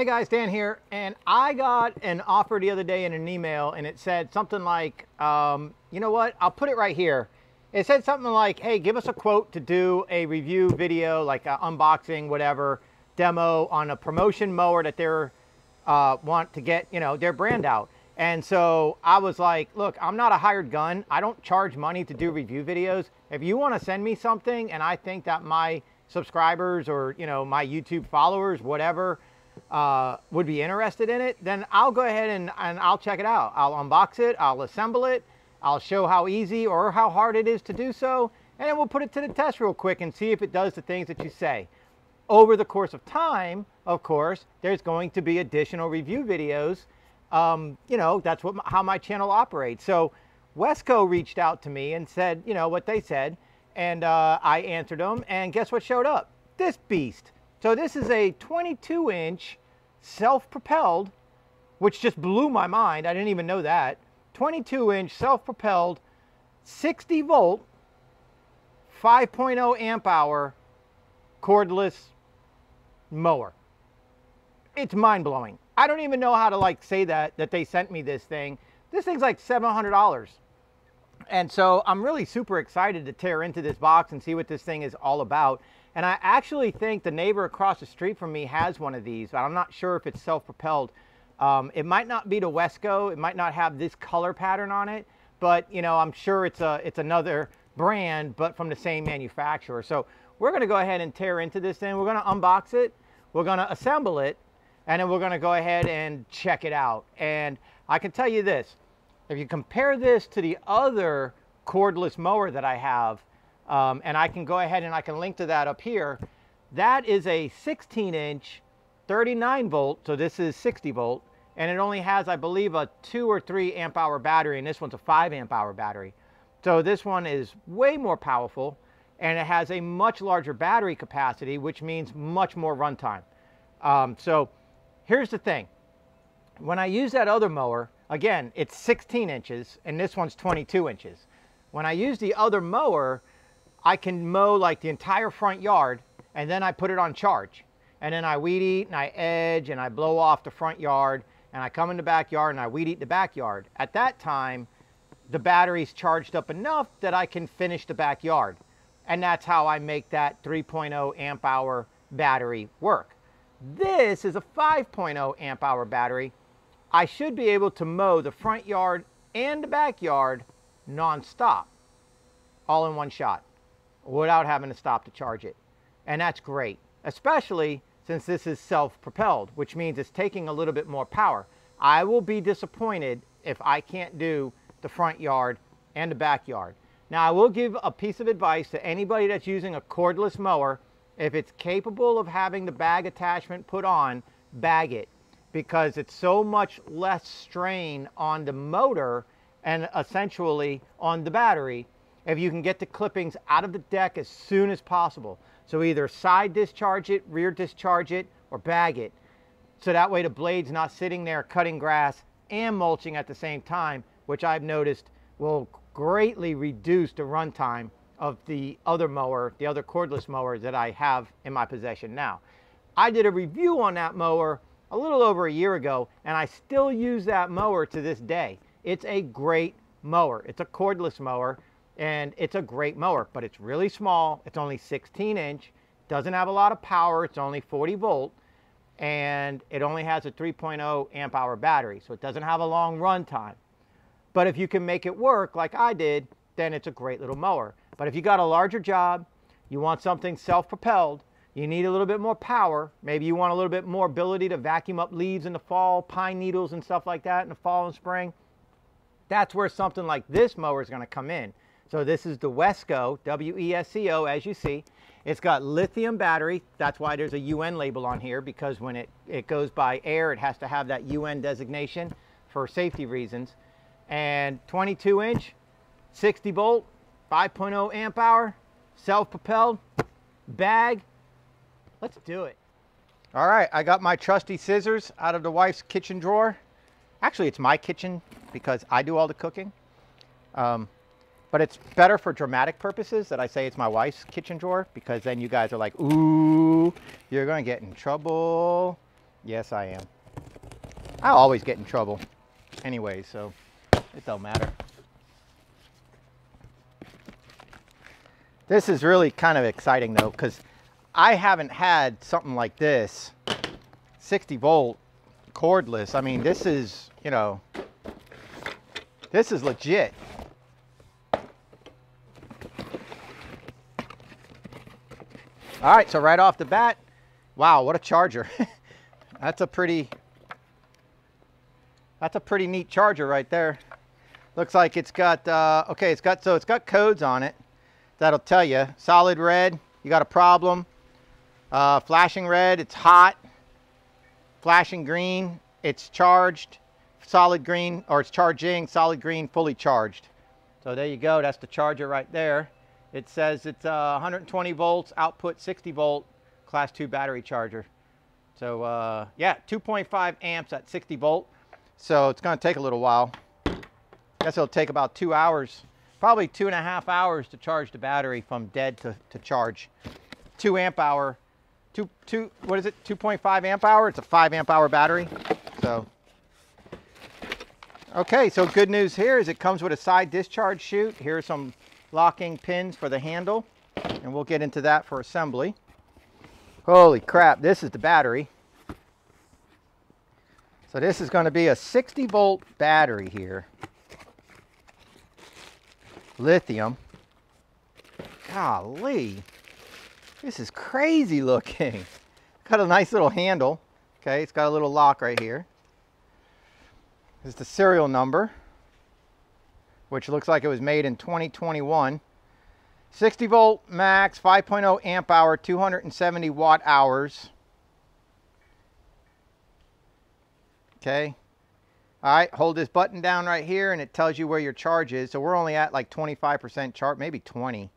Hey guys, Dan here, and I got an offer the other day in an email, and it said something like, you know what, I'll put it right here. It said something like, hey, give us a quote to do a review video, like an unboxing, whatever, demo on a promotion mower that they're want to get, you know, their brand out. And so I was like, look, I'm not a hired gun. I don't charge money to do review videos. If you want to send me something, and I think that my subscribers or, you know, my YouTube followers, whatever, would be interested in it, then I'll go ahead and I'll check it out. I'll unbox it, I'll assemble it, I'll show how easy or how hard it is to do so, and then we'll put it to the test real quick and see if it does the things that you say. Over the course of time, of course, there's going to be additional review videos. You know, that's how my channel operates. So Wesco reached out to me and said, you know, what they said, and I answered them, and guess what showed up? This beast. So this is a 22-inch self-propelled, which just blew my mind. I didn't even know that. 22-inch self-propelled, 60-volt, 5.0 amp-hour cordless mower. It's mind-blowing. I don't even know how to like say that they sent me this thing. This thing's like $700. And so I'm really super excited to tear into this box and see what this thing is all about. And I actually think the neighbor across the street from me has one of these, but I'm not sure if it's self-propelled. It might not be the Wesco. It might not have this color pattern on it, but you know, I'm sure it's another brand, but from the same manufacturer. So we're going to go ahead and tear into this thing. We're going to unbox it. We're going to assemble it, and then we're going to go ahead and check it out. And I can tell you this, if you compare this to the other cordless mower that I have, and I can go ahead and I can link to that up here. That is a 16-inch, 39-volt, so this is 60-volt, and it only has, I believe, a 2 or 3 amp-hour battery, and this one's a 5 amp-hour battery. So this one is way more powerful, and it has a much larger battery capacity, which means much more runtime. So here's the thing. When I use that other mower, again, it's 16 inches, and this one's 22 inches. When I use the other mower, I can mow like the entire front yard, and then I put it on charge. And then I weed eat and I edge and I blow off the front yard, and I come in the backyard and I weed eat the backyard. At that time, the battery's charged up enough that I can finish the backyard. And that's how I make that 3.0 amp hour battery work. This is a 5.0 amp hour battery. I should be able to mow the front yard and the backyard non-stop, all in one shot, without having to stop to charge it. And that's great, especially since this is self-propelled, which means it's taking a little bit more power. I will be disappointed if I can't do the front yard and the backyard. Now, I will give a piece of advice to anybody that's using a cordless mower. If it's capable of having the bag attachment put on, bag it, because it's so much less strain on the motor and essentially on the battery if you can get the clippings out of the deck as soon as possible. So either side discharge it, rear discharge it, or bag it. So that way the blade's not sitting there cutting grass and mulching at the same time, which I've noticed will greatly reduce the runtime of the other mower, the other cordless mower that I have in my possession now. I did a review on that mower a little over a year ago, and I still use that mower to this day. It's a great mower. It's a cordless mower, and it's a great mower, but it's really small. It's only 16-inch, doesn't have a lot of power. It's only 40-volt, and it only has a 3.0 amp-hour battery, so it doesn't have a long run time. But if you can make it work like I did, then it's a great little mower. But if you got a larger job, you want something self-propelled, you need a little bit more power, maybe you want a little bit more ability to vacuum up leaves in the fall, pine needles and stuff like that in the fall and spring, that's where something like this mower is going to come in. So this is the Wesco, W-E-S-C-O, as you see. It's got lithium battery. That's why there's a UN label on here, because when it goes by air, it has to have that UN designation for safety reasons. And 22-inch, 60-volt, 5.0 amp-hour, self-propelled, bag. Let's do it. All right, I got my trusty scissors out of the wife's kitchen drawer. Actually, it's my kitchen, because I do all the cooking, but it's better for dramatic purposes that I say it's my wife's kitchen drawer, because then you guys are like, ooh, you're gonna get in trouble. Yes, I am. I always get in trouble anyway, so it don't matter. This is really kind of exciting though, because I haven't had something like this, 60 volt cordless. I mean, this is, you know, this is legit. All right, so right off the bat, wow, what a charger. That's a pretty neat charger right there. Looks like it's got, okay, it's got codes on it. That'll tell you, solid red, you got a problem. Flashing red, it's hot. Flashing green, it's charged. Solid green, or it's charging, solid green, fully charged. So there you go, that's the charger right there. It says it's 120 volts, output 60 volt, class 2 battery charger. So yeah, 2.5 amps at 60 volt. So it's gonna take a little while. Guess it'll take about 2 hours. Probably 2.5 hours to charge the battery from dead to charge. 2.5 amp hour? It's a 5 amp hour battery. So, okay, so good news here is it comes with a side discharge chute. Here are some locking pins for the handle, and we'll get into that for assembly. Holy crap, this is the battery. So this is gonna be a 60 volt battery here. Lithium. Golly, this is crazy looking. Got a nice little handle. Okay, it's got a little lock right here. This is the serial number, which looks like it was made in 2021. 60 volt max, 5.0 amp hour, 270 watt hours. Okay. All right, hold this button down right here and it tells you where your charge is. So we're only at like 25% charge, maybe 20.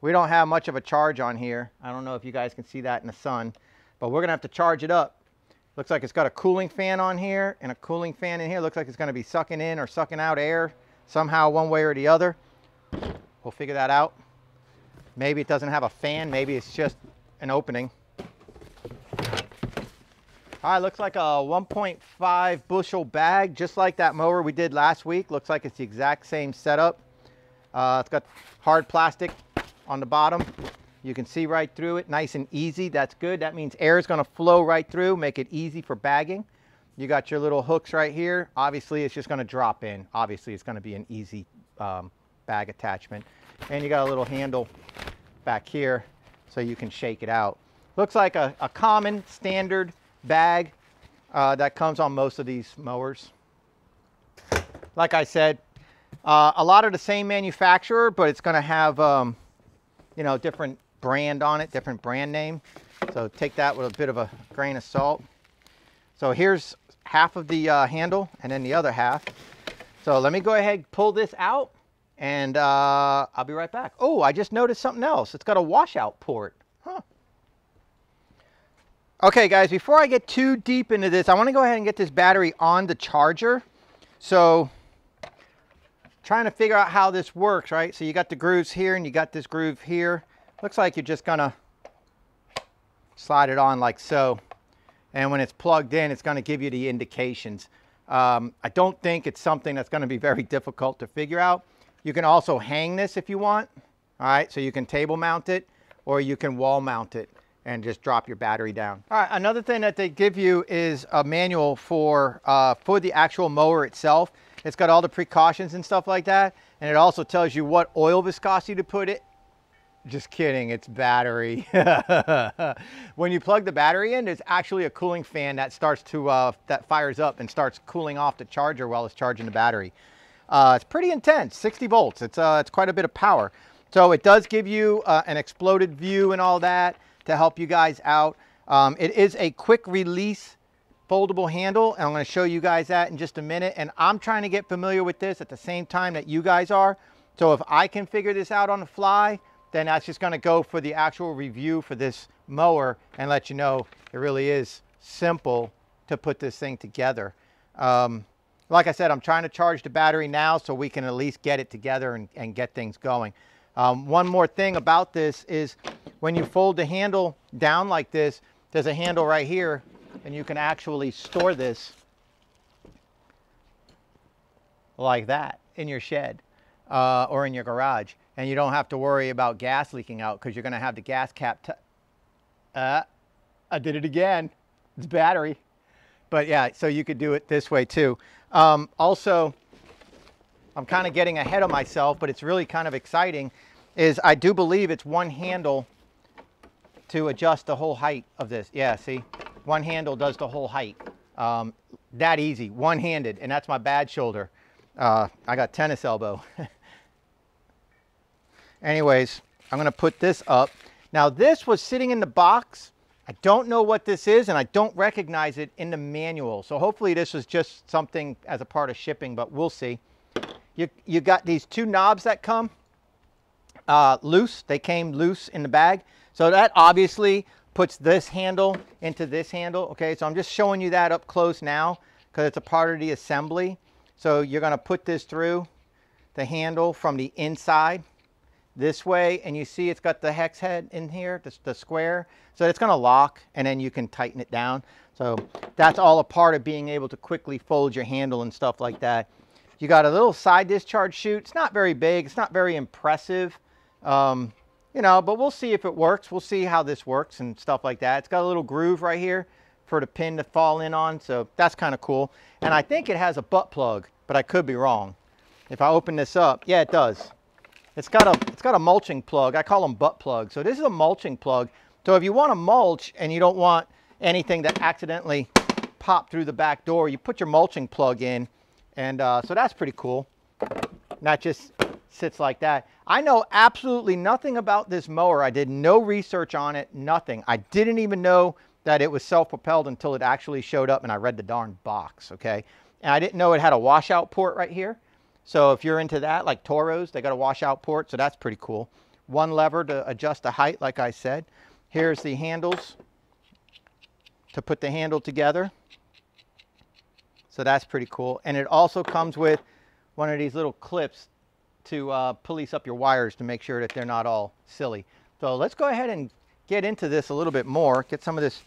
We don't have much of a charge on here. I don't know if you guys can see that in the sun, but we're gonna have to charge it up. Looks like it's got a cooling fan on here and a cooling fan in here. Looks like it's gonna be sucking in or sucking out air somehow, one way or the other. We'll figure that out. Maybe it doesn't have a fan, maybe it's just an opening. All right, looks like a 1.5 bushel bag, just like that mower we did last week. Looks like it's the exact same setup. It's got hard plastic on the bottom. You can see right through it, nice and easy. That's good. That means air is going to flow right through, make it easy for bagging. You got your little hooks right here. Obviously, it's just going to drop in. Obviously, it's going to be an easy bag attachment. And you got a little handle back here so you can shake it out. Looks like a common standard bag that comes on most of these mowers. Like I said, a lot of the same manufacturer, but it's going to have you know, different brand on it, different brand name, so take that with a bit of a grain of salt. So here's half of the handle and then the other half. So let me go ahead, pull this out, and I'll be right back. Oh, I just noticed something else. It's got a washout port. Huh. Okay guys, before I get too deep into this, I want to go ahead and get this battery on the charger. So, trying to figure out how this works, right? So you got the grooves here and you got this groove here. Looks like you're just gonna slide it on like so. And when it's plugged in, it's gonna give you the indications. I don't think it's something that's gonna be very difficult to figure out. You can also hang this if you want. All right, so you can table mount it or you can wall mount it and just drop your battery down. All right, another thing that they give you is a manual for the actual mower itself. It's got all the precautions and stuff like that, and it also tells you what oil viscosity to put it. Just kidding, it's battery. When you plug the battery in, there's actually a cooling fan that starts to, that fires up and starts cooling off the charger while it's charging the battery. It's pretty intense, 60 volts. It's quite a bit of power. So it does give you an exploded view and all that to help you guys out. It is a quick release foldable handle, and I'm going to show you guys that in just a minute. And I'm trying to get familiar with this at the same time that you guys are. So if I can figure this out on the fly, then that's just going to go for the actual review for this mower and let you know it really is simple to put this thing together. Like I said, I'm trying to charge the battery now so we can at least get it together and get things going. One more thing about this is when you fold the handle down like this, there's a handle right here and you can actually store this like that in your shed or in your garage, and you don't have to worry about gas leaking out because you're going to have the gas cap. I did it again. It's battery. But yeah, so you could do it this way too. Also, I'm kind of getting ahead of myself, but it's really kind of exciting, is I do believe it's one handle to adjust the whole height of this. Yeah, see, one handle does the whole height. That easy, one-handed, and that's my bad shoulder. I got tennis elbow. Anyways, I'm gonna put this up. Now this was sitting in the box. I don't know what this is, and I don't recognize it in the manual. So hopefully this was just something as a part of shipping, but we'll see. You got these two knobs that come loose. They came loose in the bag. So that obviously puts this handle into this handle. Okay, so I'm just showing you that up close now because it's a part of the assembly. So you're gonna put this through the handle from the inside this way, and you see it's got the hex head in here, the square, so it's going to lock, and then you can tighten it down. So that's all a part of being able to quickly fold your handle and stuff like that. You got a little side discharge chute. It's not very big, it's not very impressive, you know, but we'll see if it works. We'll see how this works and stuff like that. It's got a little groove right here for the pin to fall in on, so that's kind of cool. And I think it has a butt plug, but I could be wrong. If I open this up, yeah, it does. It's got a mulching plug. I call them butt plugs. So this is a mulching plug. So if you want to mulch and you don't want anything that accidentally popped through the back door, you put your mulching plug in. And so that's pretty cool. And that just sits like that. I know absolutely nothing about this mower. I did no research on it, nothing. I didn't even know that it was self-propelled until it actually showed up and I read the darn box, okay? And I didn't know it had a washout port right here. So if you're into that, like Toros, they got a washout port, so that's pretty cool. One lever to adjust the height, like I said. Here's the handles to put the handle together. So that's pretty cool. And it also comes with one of these little clips to police up your wires to make sure that they're not all silly. So let's go ahead and get into this a little bit more, get some of this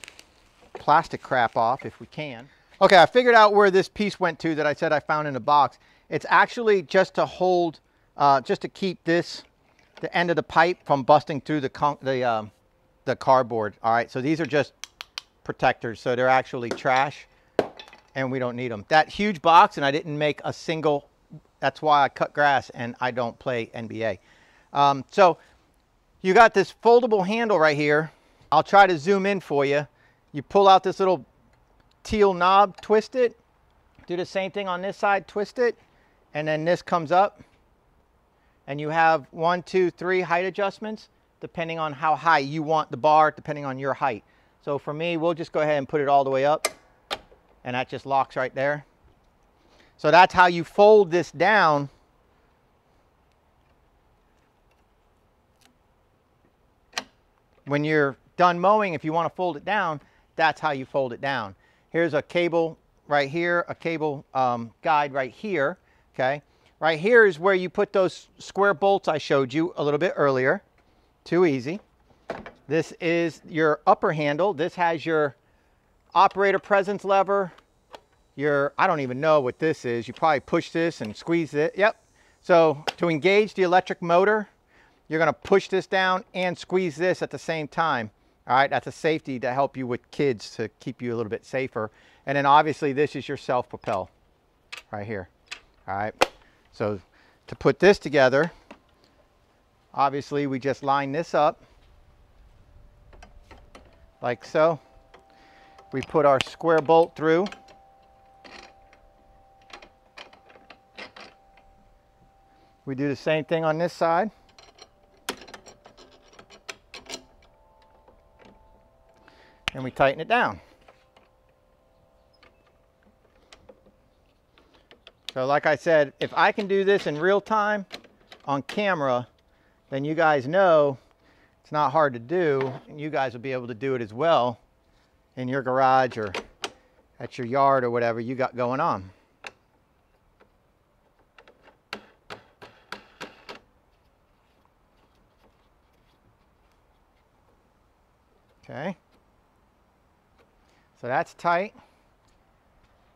plastic crap off if we can. Okay, I figured out where this piece went to that I said I found in the box. It's actually just to hold, just to keep this, the end of the pipe from busting through the cardboard. All right, so these are just protectors. So they're actually trash and we don't need them. That huge box, and I didn't make a single, that's why I cut grass and I don't play NBA. So you got this foldable handle right here. I'll try to zoom in for you. You pull out this little teal knob, twist it, do the same thing on this side, twist it. And then this comes up and you have 1, 2, 3 height adjustments depending on how high you want the bar, depending on your height. So for me, we'll just go ahead and put it all the way up and that just locks right there. So that's how you fold this down. When you're done mowing, if you want to fold it down, that's how you fold it down. Here's a cable right here, a cable guide right here. Okay, right here is where you put those square bolts I showed you a little bit earlier. Too easy. This is your upper handle. This has your operator presence lever. Your, I don't even know what this is. You probably push this and squeeze it. Yep. So to engage the electric motor, you're going to push this down and squeeze this at the same time. All right, that's a safety to help you with kids to keep you a little bit safer. And then obviously this is your self-propel right here. All right, so to put this together, obviously we just line this up like so. We put our square bolt through. We do the same thing on this side. And we tighten it down. So like I said, if I can do this in real time on camera, then you guys know it's not hard to do, and you guys will be able to do it as well in your garage or at your yard or whatever you got going on. Okay. So that's tight.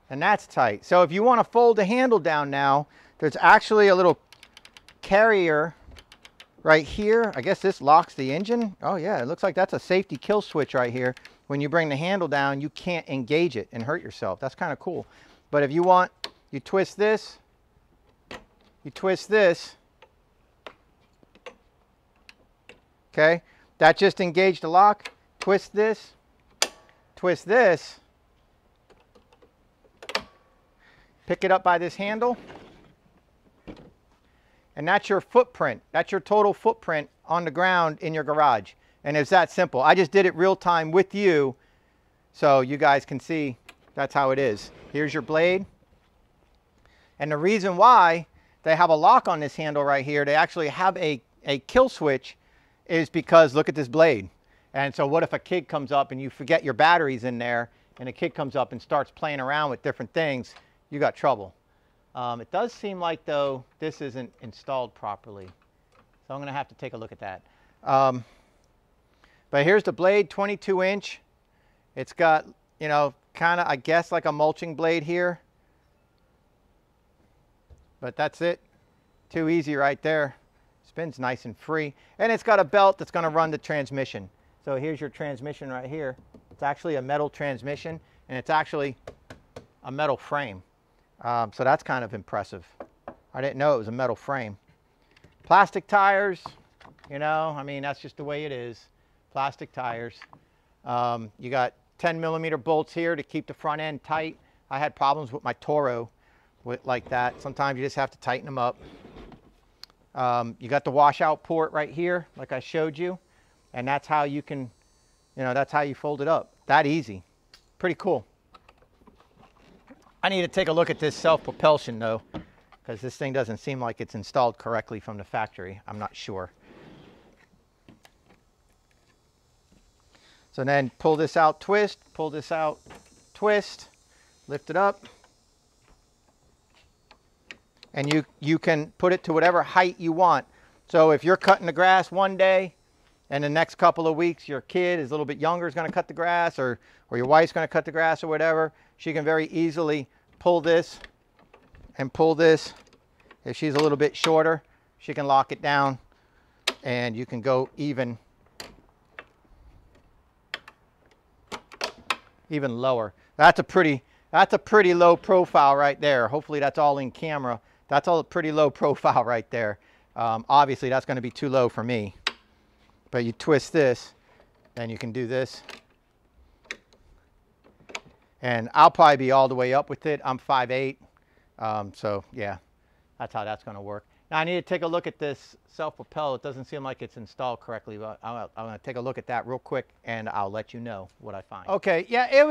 And that's tight. So if you want to fold the handle down now, there's actually a little carrier right here. I guess this locks the engine. Oh yeah, it looks like that's a safety kill switch right here. When you bring the handle down, you can't engage it and hurt yourself. That's kind of cool. But if you want, you twist this, you twist this. Okay, that just engaged the lock. Twist this, twist this. Pick it up by this handle, and that's your footprint. That's your total footprint on the ground in your garage, and it's that simple. I just did it real time with you, so you guys can see that's how it is. Here's your blade, and the reason why they have a lock on this handle right here, they actually have a kill switch, is because look at this blade. And so what if a kid comes up and you forget your batteries in there, and a kid comes up and starts playing around with different things? You got trouble. It does seem like, though, this isn't installed properly. So I'm going to have to take a look at that. But here's the blade, 22 inch. It's got, you know, kind of, I guess, like a mulching blade here. But that's it. Too easy right there. Spins nice and free. And it's got a belt that's going to run the transmission. So here's your transmission right here. It's actually a metal transmission, and it's actually a metal frame. So that's kind of impressive. I didn't know it was a metal frame. Plastic tires, you know, I mean, that's just the way it is. Plastic tires. You got 10 millimeter bolts here to keep the front end tight. I had problems with my Toro like that. Sometimes you just have to tighten them up. You got the washout port right here, like I showed you. And that's how you can, you know, that's how you fold it up. That easy. Pretty cool. I need to take a look at this self-propulsion, though, because this thing doesn't seem like it's installed correctly from the factory. I'm not sure. So then pull this out, twist, pull this out, twist, lift it up. And you can put it to whatever height you want. So if you're cutting the grass one day, and the next couple of weeks, your kid is a little bit younger, is going to cut the grass, or your wife's going to cut the grass or whatever. She can very easily pull this and pull this. If she's a little bit shorter, she can lock it down and you can go even lower. That's a pretty low profile right there. Hopefully that's all in camera. That's all a pretty low profile right there. Obviously that's going to be too low for me. But you twist this, and you can do this. And I'll probably be all the way up with it. I'm 5'8". So yeah, that's how that's going to work. Now I need to take a look at this self-propel. It doesn't seem like it's installed correctly, but I'm going to take a look at that real quick, and I'll let you know what I find. Okay, yeah, it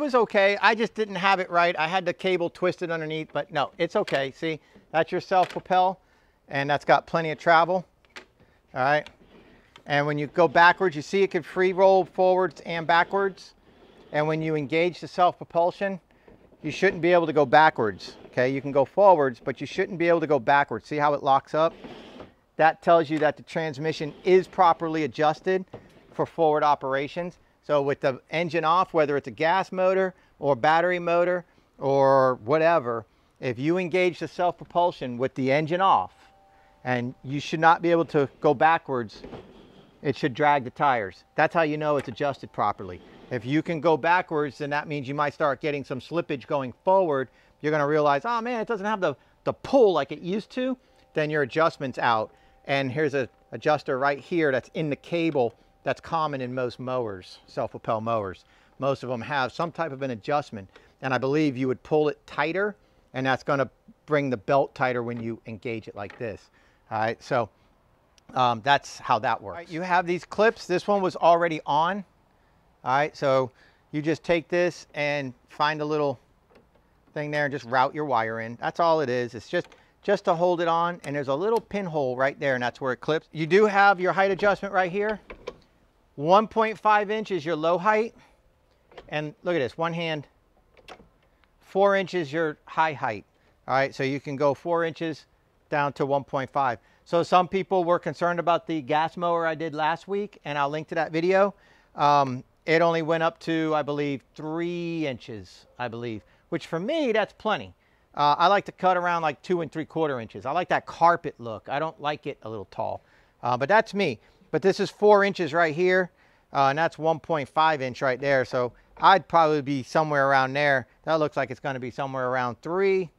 was okay. I just didn't have it right. I had the cable twisted underneath, but no, it's okay. See, that's your self-propel, and that's got plenty of travel. All right. And when you go backwards, you see it can free roll forwards and backwards. And when you engage the self-propulsion, you shouldn't be able to go backwards. Okay, you can go forwards, but you shouldn't be able to go backwards. See how it locks up? That tells you that the transmission is properly adjusted for forward operations. So with the engine off, whether it's a gas motor or battery motor or whatever, if you engage the self-propulsion with the engine off, and you should not be able to go backwards, it should drag the tires. That's how you know it's adjusted properly. If you can go backwards, then that means you might start getting some slippage going forward. You're gonna realize, oh man, it doesn't have the pull like it used to. Then your adjustment's out. And here's an adjuster right here that's in the cable that's common in most mowers, self-propel mowers. Most of them have some type of an adjustment. And I believe you would pull it tighter, and that's gonna bring the belt tighter when you engage it like this. All right, so. That's how that works. Right, you have these clips. This one was already on. All right, so you just take this and find a little thing there and just route your wire in. That's all it is. It's just to hold it on, and there's a little pinhole right there, and that's where it clips. You do have your height adjustment right here. 1.5 inch is your low height, and look at this, one hand. 4 inches your high height. All right, so you can go 4 inches down to 1.5. So some people were concerned about the gas mower I did last week, and I'll link to that video. It only went up to, I believe, 3 inches, I believe, which for me, that's plenty. I like to cut around like 2 3/4 inches. I like that carpet look. I don't like it a little tall, but that's me. But this is 4 inches right here, and that's 1.5 inch right there. So I'd probably be somewhere around there. That looks like it's going to be somewhere around 3.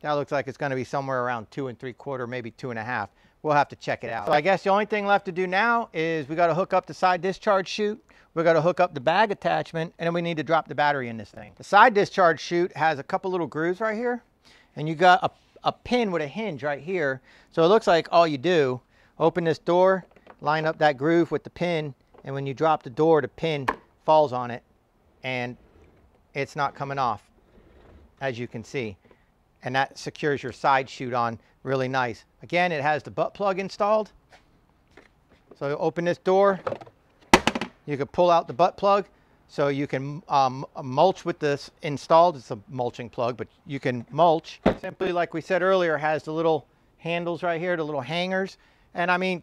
That looks like it's going to be somewhere around 2 3/4, maybe 2.5. We'll have to check it out. So I guess the only thing left to do now is we got to hook up the side discharge chute. We're going to hook up the bag attachment, and then we need to drop the battery in this thing. The side discharge chute has a couple little grooves right here, and you got a pin with a hinge right here. So it looks like all you do, open this door, line up that groove with the pin, and when you drop the door, the pin falls on it, and it's not coming off, as you can see. And that secures your side chute on really nice. Again, it has the butt plug installed. So you open this door, you can pull out the butt plug, so you can mulch with this installed. It's a mulching plug, but you can mulch. Simply, like we said earlier, has the little handles right here, the little hangers. And I mean,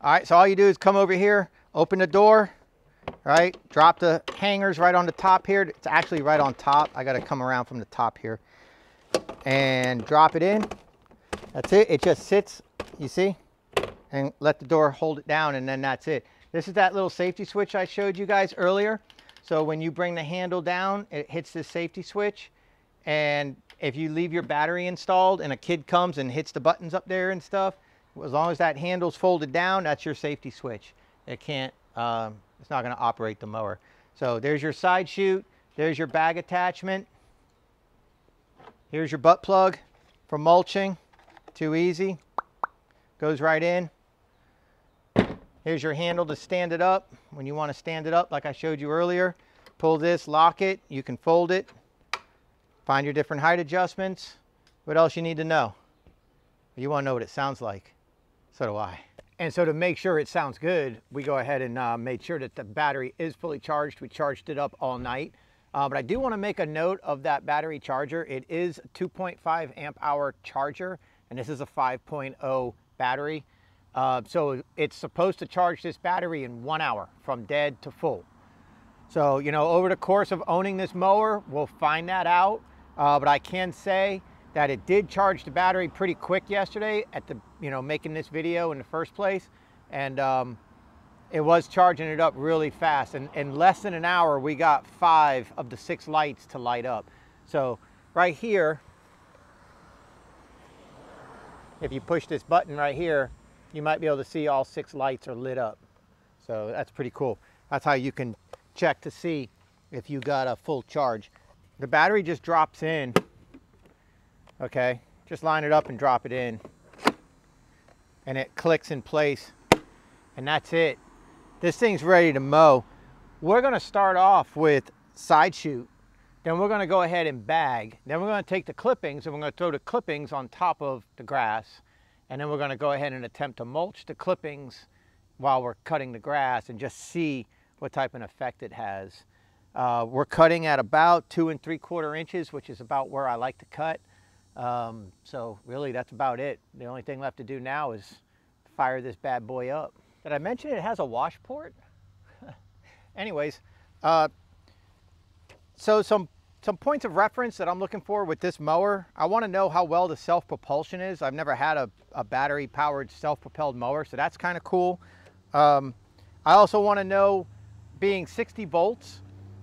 all right, so all you do is come over here, open the door, right? Drop the hangers right on the top here. It's actually right on top. I got to come around from the top here. And drop it in. That's it. It just sits, you see, and let the door hold it down, and then that's it. This is that little safety switch I showed you guys earlier. So when you bring the handle down, it hits this safety switch, and if you leave your battery installed and a kid comes and hits the buttons up there and stuff, as long as that handle's folded down, that's your safety switch. It can't, it's not going to operate the mower. So there's your side chute, there's your bag attachment. Here's your butt plug for mulching, too easy, goes right in. Here's your handle to stand it up. When you want to stand it up, like I showed you earlier, pull this, lock it, you can fold it, find your different height adjustments. What else you need to know? You want to know what it sounds like, so do I. And so to make sure it sounds good, we go ahead and made sure that the battery is fully charged. We charged it up all night. But I do want to make a note of that battery charger. It is a 2.5 amp hour charger, and this is a 5.0 battery. So it's supposed to charge this battery in 1 hour from dead to full. So, you know, over the course of owning this mower, we'll find that out. But I can say that it did charge the battery pretty quick yesterday at the, you know, making this video in the first place. And it was charging it up really fast, and in less than an hour we got 5 of the 6 lights to light up. So right here, if you push this button right here, you might be able to see all 6 lights are lit up. So that's pretty cool. That's how you can check to see if you got a full charge. The battery just drops in. Okay, just line it up and drop it in, and it clicks in place, and that's it. This thing's ready to mow. We're gonna start off with side chute, then we're gonna go ahead and bag, then we're gonna take the clippings and we're gonna throw the clippings on top of the grass, and then we're gonna go ahead and attempt to mulch the clippings while we're cutting the grass and just see what type of effect it has. We're cutting at about 2 3/4 inches, which is about where I like to cut. So really that's about it. The only thing left to do now is fire this bad boy up. Did I mention it has a wash port? Anyways, so some points of reference that I'm looking for with this mower. I want to know how well the self-propulsion is. I've never had a battery-powered self-propelled mower, so that's kind of cool. I also want to know, being 60 volts,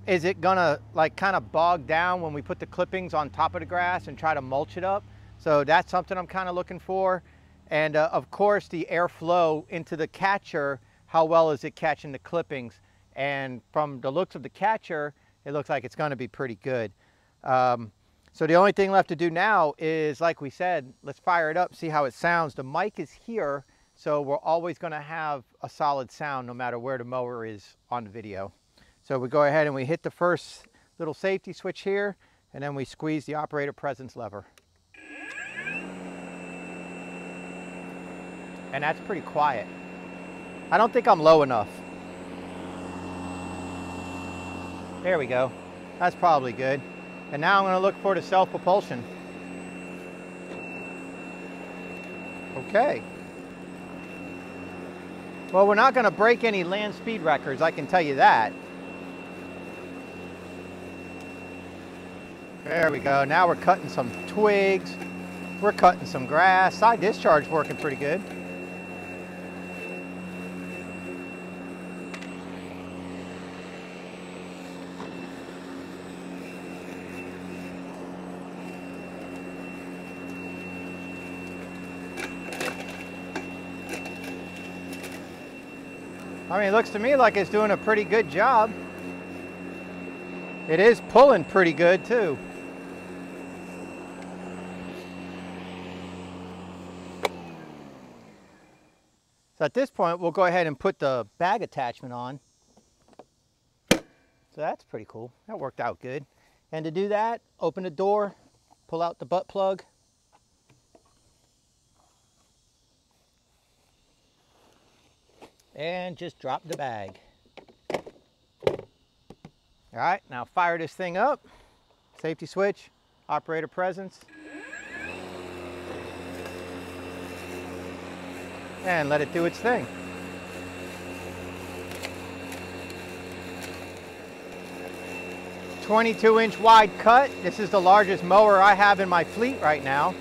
is it gonna like kind of bog down when we put the clippings on top of the grass and try to mulch it up? So that's something I'm kind of looking for. And of course, the airflow into the catcher, how well is it catching the clippings? And from the looks of the catcher, it looks like it's gonna be pretty good. So the only thing left to do now is, like we said, let's fire it up, see how it sounds. The mic is here, so we're always gonna have a solid sound no matter where the mower is on the video. So we go ahead and we hit the first little safety switch here, and then we squeeze the operator presence lever. And that's pretty quiet. I don't think I'm low enough. There we go. That's probably good. And now I'm going to look for the self-propulsion. Okay. Well, we're not going to break any land speed records, I can tell you that. There we go. Now we're cutting some twigs. We're cutting some grass. Side discharge working pretty good. I mean, it looks to me like it's doing a pretty good job. It is pulling pretty good too. So at this point, we'll go ahead and put the bag attachment on. So that's pretty cool. That worked out good. And to do that, open the door, pull out the butt plug. And just drop the bag. All right, now fire this thing up. Safety switch, operator presence. And let it do its thing. "22-inch wide cut. This is the largest mower I have in my fleet right now.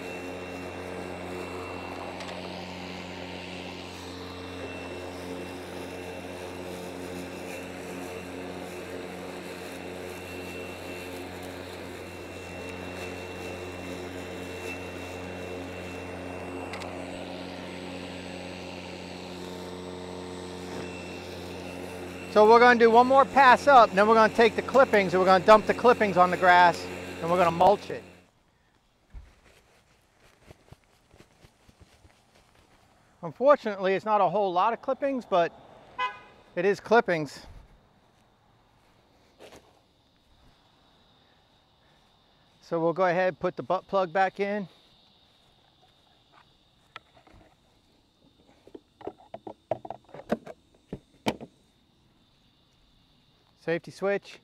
So we're going to do one more pass up, and then we're going to take the clippings and we're going to dump the clippings on the grass and we're going to mulch it. Unfortunately, it's not a whole lot of clippings, but it is clippings. So we'll go ahead and put the butt plug back in. Safety switch.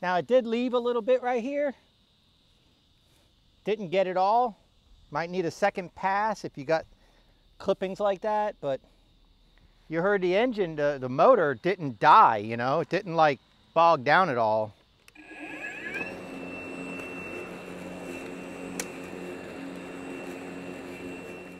Now I did leave a little bit right here. Didn't get it all. Might need a second pass if you got clippings like that, but you heard the engine, the motor didn't die, you know, it didn't like bog down at all.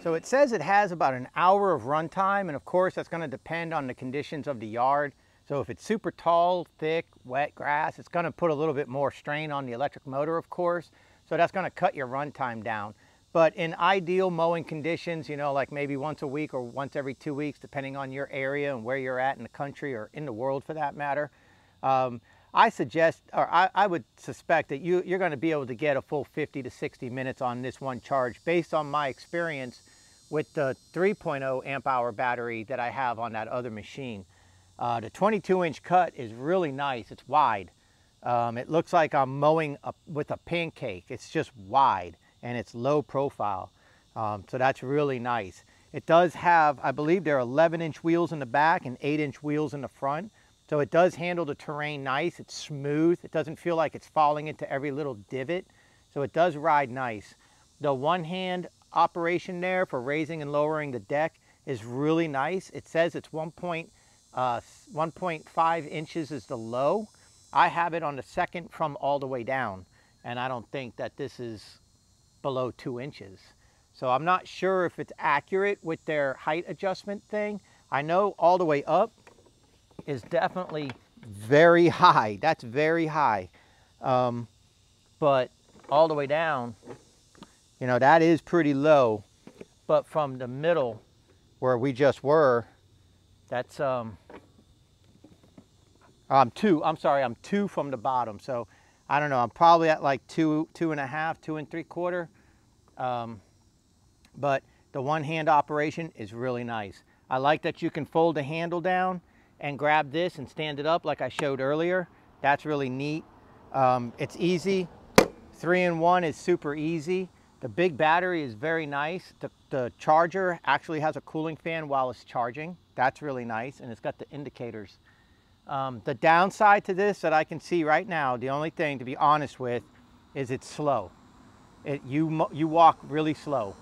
So it says it has about an hour of run time, and of course that's going to depend on the conditions of the yard. So if it's super tall, thick, wet grass, it's going to put a little bit more strain on the electric motor, of course, so that's going to cut your run time down. But in ideal mowing conditions, you know, like maybe once a week or once every 2 weeks, depending on your area and where you're at in the country or in the world for that matter, I would suspect that you're going to be able to get a full 50 to 60 minutes on this one charge based on my experience with the 3.0 amp hour battery that I have on that other machine. The 22-inch cut is really nice. It's wide. It looks like I'm mowing with a pancake. It's just wide. And it's low profile, so that's really nice. It does have, I believe there are 11-inch wheels in the back and 8-inch wheels in the front, so it does handle the terrain nice. It's smooth. It doesn't feel like it's falling into every little divot, so it does ride nice. The one-hand operation there for raising and lowering the deck is really nice. It says it's 1.5 inches is the low. I have it on the second from all the way down, and I don't think that this is below 2 inches. So I'm not sure if it's accurate with their height adjustment thing. I know all the way up is definitely very high. That's very high. But all the way down, you know, that is pretty low. But from the middle where we just were, that's, I'm two from the bottom. So I don't know, I'm probably at like two and three quarter. But the one hand operation is really nice. I like that you can fold the handle down and grab this and stand it up like I showed earlier. That's really neat. It's easy. 3-in-1 is super easy. The big battery is very nice. The charger actually has a cooling fan while it's charging. That's really nice, and it's got the indicators. The downside to this that I can see right now, the only thing to be honest with, is it's slow. You walk really slow.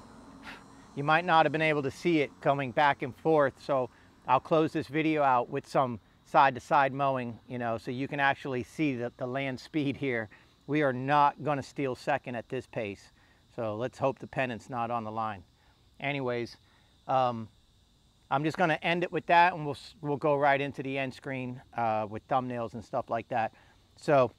You might not have been able to see it coming back and forth, so I'll close this video out with some side-to-side mowing, you know, so you can actually see the land speed here. We are not going to steal second at this pace, so let's hope the pennant's not on the line. Anyways, I'm just going to end it with that, and we'll go right into the end screen with thumbnails and stuff like that. So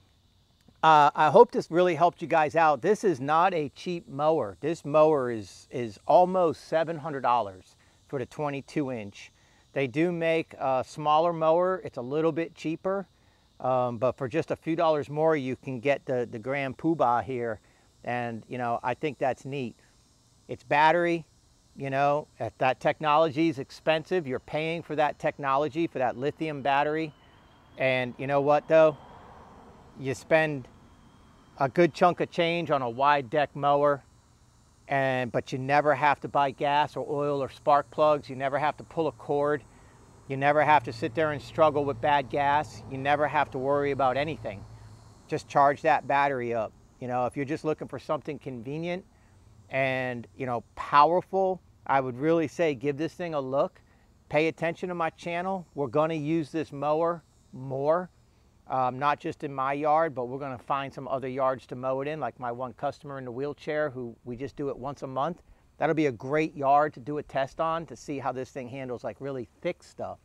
I hope this really helped you guys out. This is not a cheap mower. This mower is almost $700 for the 22-inch. They do make a smaller mower. It's a little bit cheaper, but for just a few dollars more, you can get the grand poobah here. And, you know, I think that's neat. It's battery. You know, that technology is expensive. You're paying for that technology, for that lithium battery. And you know what, though? You spend a good chunk of change on a wide deck mower, but you never have to buy gas or oil or spark plugs. You never have to pull a cord. You never have to sit there and struggle with bad gas. You never have to worry about anything. Just charge that battery up. You know, if you're just looking for something convenient and, you know, powerful, I would really say give this thing a look. Pay attention to my channel. We're going to use this mower more, not just in my yard, but we're going to find some other yards to mow it in, like my one customer in the wheelchair who we just do it once a month. That'll be a great yard to do a test on to see how this thing handles like really thick stuff.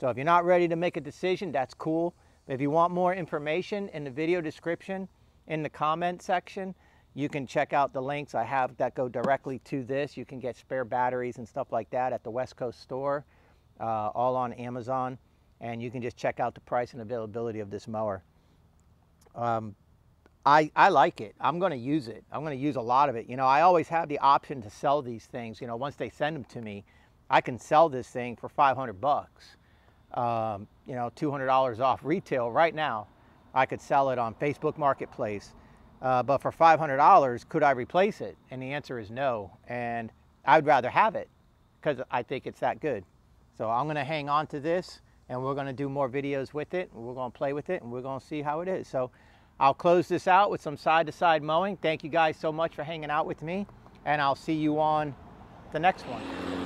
So if you're not ready to make a decision, that's cool. But if you want more information, in the video description, in the comment section, you can check out the links I have that go directly to this. You can get spare batteries and stuff like that at the Wesco store, all on Amazon. And you can just check out the price and availability of this mower. I like it. I'm going to use it. I'm going to use a lot of it. You know, I always have the option to sell these things. You know, once they send them to me, I can sell this thing for 500 bucks. You know, $200 off retail right now. I could sell it on Facebook Marketplace. But for $500, could I replace it? And the answer is no. And I'd rather have it because I think it's that good. So I'm going to hang on to this, and we're going to do more videos with it. We're going to play with it, and we're going to see how it is. So I'll close this out with some side-to-side mowing. Thank you guys so much for hanging out with me, and I'll see you on the next one.